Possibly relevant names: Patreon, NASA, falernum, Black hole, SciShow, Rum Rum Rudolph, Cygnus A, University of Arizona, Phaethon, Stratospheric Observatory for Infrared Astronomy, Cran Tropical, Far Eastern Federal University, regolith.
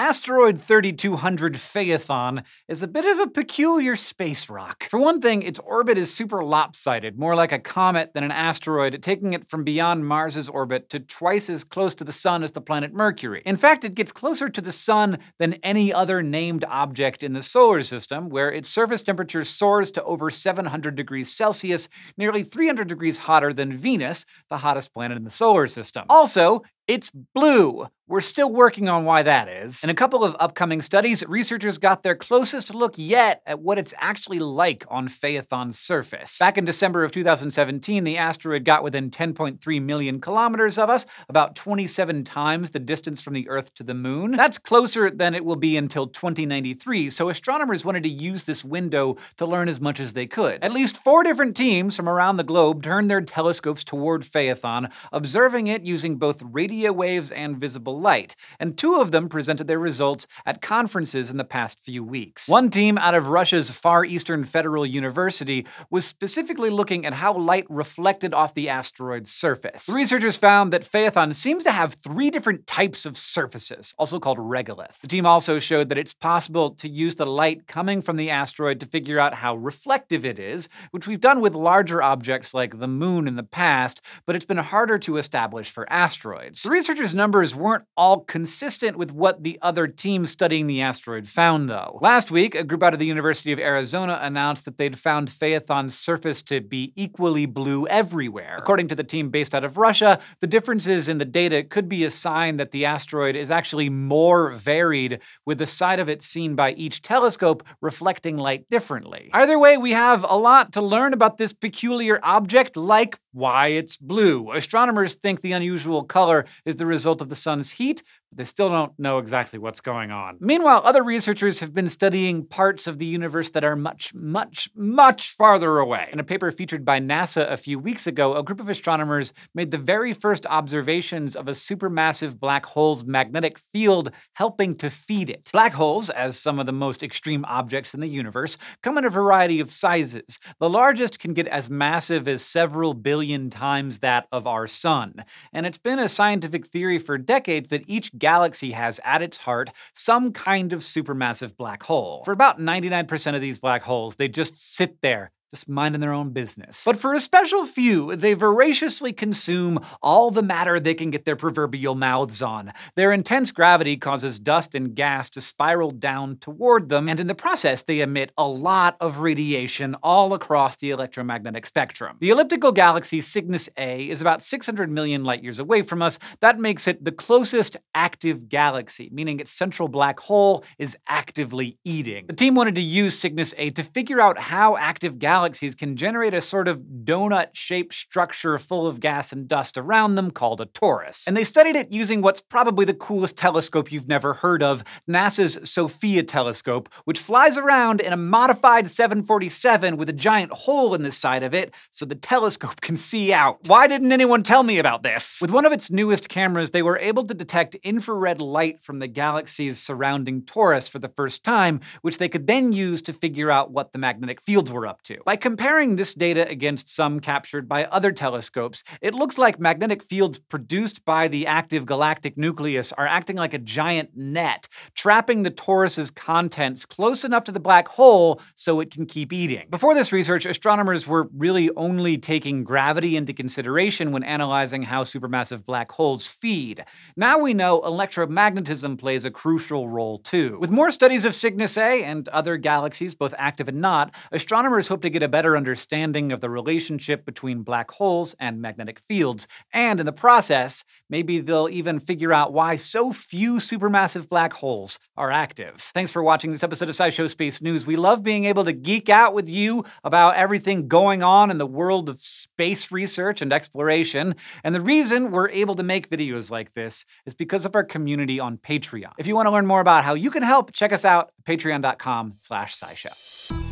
Asteroid 3200 Phaethon is a bit of a peculiar space rock. For one thing, its orbit is super lopsided, more like a comet than an asteroid, taking it from beyond Mars's orbit to twice as close to the Sun as the planet Mercury. In fact, it gets closer to the Sun than any other named object in the solar system, where its surface temperature soars to over 700 degrees Celsius, nearly 300 degrees hotter than Venus, the hottest planet in the solar system. Also, it's blue. We're still working on why that is. In a couple of upcoming studies, researchers got their closest look yet at what it's actually like on Phaethon's surface. Back in December of 2017, the asteroid got within 10.3 million kilometers of us, about 27 times the distance from the Earth to the Moon. That's closer than it will be until 2093, so astronomers wanted to use this window to learn as much as they could. At least 4 different teams from around the globe turned their telescopes toward Phaethon, observing it using both radio waves and visible light, and 2 of them presented their results at conferences in the past few weeks. One team out of Russia's Far Eastern Federal University was specifically looking at how light reflected off the asteroid's surface. The researchers found that Phaethon seems to have 3 different types of surfaces, also called regolith. The team also showed that it's possible to use the light coming from the asteroid to figure out how reflective it is, which we've done with larger objects like the Moon in the past, but it's been harder to establish for asteroids. The researchers' numbers weren't all consistent with what the other team studying the asteroid found, though. Last week, a group out of the University of Arizona announced that they'd found Phaethon's surface to be equally blue everywhere. According to the team based out of Russia, the differences in the data could be a sign that the asteroid is actually more varied, with the side of it seen by each telescope reflecting light differently. Either way, we have a lot to learn about this peculiar object, like why it's blue. Astronomers think the unusual color is the result of the sun's heat, but they still don't know exactly what's going on. Meanwhile, other researchers have been studying parts of the universe that are much, much, much farther away. In a paper featured by NASA a few weeks ago, a group of astronomers made the very first observations of a supermassive black hole's magnetic field helping to feed it. Black holes, as some of the most extreme objects in the universe, come in a variety of sizes. The largest can get as massive as several billion times that of our sun. And it's been a scientific theory for decades that each galaxy has at its heart some kind of supermassive black hole. For about 99% of these black holes, they just sit there, just minding their own business. But for a special few, they voraciously consume all the matter they can get their proverbial mouths on. Their intense gravity causes dust and gas to spiral down toward them, and in the process, they emit a lot of radiation all across the electromagnetic spectrum. The elliptical galaxy Cygnus A is about 600 million light-years away from us. That makes it the closest active galaxy, meaning its central black hole is actively eating. The team wanted to use Cygnus A to figure out how active galaxies can generate a sort of donut-shaped structure full of gas and dust around them called a torus. And they studied it using what's probably the coolest telescope you've never heard of, NASA's SOFIA telescope, which flies around in a modified 747 with a giant hole in the side of it so the telescope can see out. Why didn't anyone tell me about this? With one of its newest cameras, they were able to detect infrared light from the galaxies surrounding Torus for the first time, which they could then use to figure out what the magnetic fields were up to. By comparing this data against some captured by other telescopes, it looks like magnetic fields produced by the active galactic nucleus are acting like a giant net, trapping the torus's contents close enough to the black hole so it can keep eating. Before this research, astronomers were really only taking gravity into consideration when analyzing how supermassive black holes feed. Now we know electromagnetism plays a crucial role too. With more studies of Cygnus A and other galaxies, both active and not, astronomers hope to get a better understanding of the relationship between black holes and magnetic fields, and in the process, maybe they'll even figure out why so few supermassive black holes are active. Thanks for watching this episode of SciShow Space News. We love being able to geek out with you about everything going on in the world of space research and exploration, and the reason we're able to make videos like this is because of our community on Patreon. If you want to learn more about how you can help, check us out at patreon.com/scishow.